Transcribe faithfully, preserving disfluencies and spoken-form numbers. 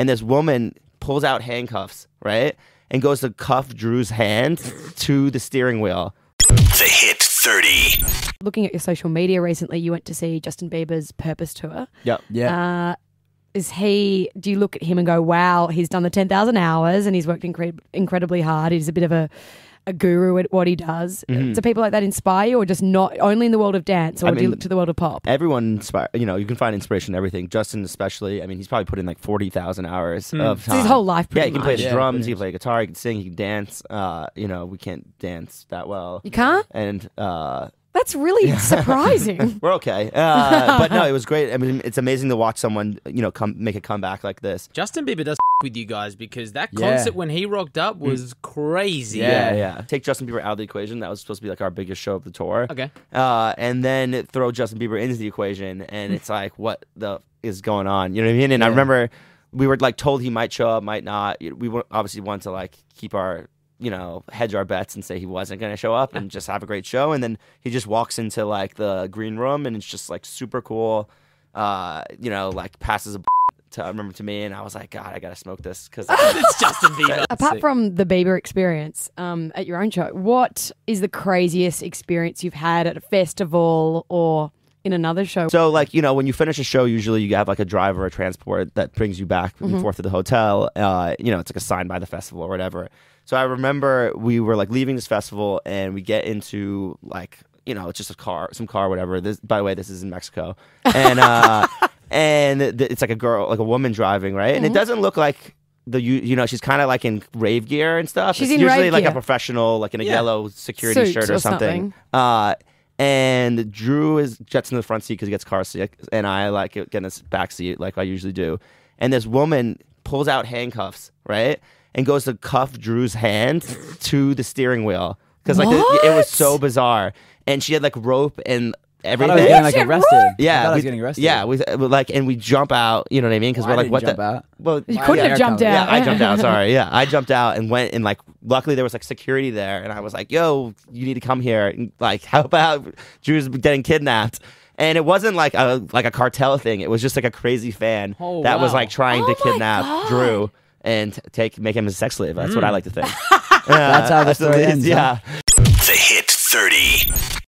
and this woman pulls out handcuffs, right? And goes to cuff Drew's hand to the steering wheel. The Hit thirty. Looking at your social media recently, you went to see Justin Bieber's Purpose tour. Yep. Yeah. Uh, is he, do you look at him and go, wow, he's done the ten thousand hours and he's worked incre- incredibly hard. He's a bit of a, a guru at what he does. Mm-hmm. Do people like that inspire you, or just not only in the world of dance, or I mean, do you look to the world of pop? Everyone inspire, you know, you can find inspiration in everything. Justin especially, I mean, he's probably put in like forty thousand hours mm. of time. It's his whole life pretty much. Yeah, he can much. play yeah, drums, he can play guitar, he can sing, he can dance. Uh, you know, we can't dance that well. You can't? And... Uh, That's really surprising. We're okay. Uh, but no, it was great. I mean, it's amazing to watch someone, you know, come make a comeback like this. Justin Bieber does f- with you guys, because that yeah. concert when he rocked up was mm. crazy. Yeah, yeah, yeah. Take Justin Bieber out of the equation. That was supposed to be like our biggest show of the tour. Okay. Uh, and then throw Justin Bieber into the equation, and it's like, what the f- is going on? You know what I mean? And yeah. I remember we were like told he might show up, might not. We obviously wanted to like keep our... you know, hedge our bets and say he wasn't going to show up and just have a great show. And then he just walks into like the green room and it's just like super cool, uh, you know, like passes a to, I remember to me, and I was like, God, I got to smoke this because it's Justin Bieber. Apart from the Bieber experience um, at your own show, what is the craziest experience you've had at a festival or... in another show? So like, you know, when you finish a show, usually you have like a driver or a transport that brings you back mm-hmm. and forth to the hotel. Uh, you know, it's like assigned by the festival or whatever. So I remember we were like leaving this festival and we get into like, you know, it's just a car, some car, whatever. This, by the way, this is in Mexico. And uh, and th- it's like a girl, like a woman driving, right? Mm-hmm. And it doesn't look like the, you, you know, she's kind of like in rave gear and stuff. She's it's in usually rave like gear. A professional, like in a yeah. yellow security Suits shirt or, or something. something. Uh, And Drew is jets in the front seat because he gets car sick, and I like get in the back seat like I usually do. And this woman pulls out handcuffs, right, and goes to cuff Drew's hand to the steering wheel because like the, it was so bizarre. And she had like rope and everything. I was getting like arrested. Yeah, I thought I was getting arrested. Yeah, we like and we jump out. You know what I mean? Because well, we're like, what the? Out. Well, you couldn't yeah, have jumped out. Yeah, I jumped out. Sorry. Yeah, I jumped out and went and like. Luckily, there was like security there, and I was like, "Yo, you need to come here and like help out. Drew's getting kidnapped." And it wasn't like a like a cartel thing. It was just like a crazy fan oh, that wow. was like trying oh to kidnap God. Drew and take make him a sex slave. That's mm. what I like to think. uh, That's how the story ends. Yeah. Huh? The Hit thirty.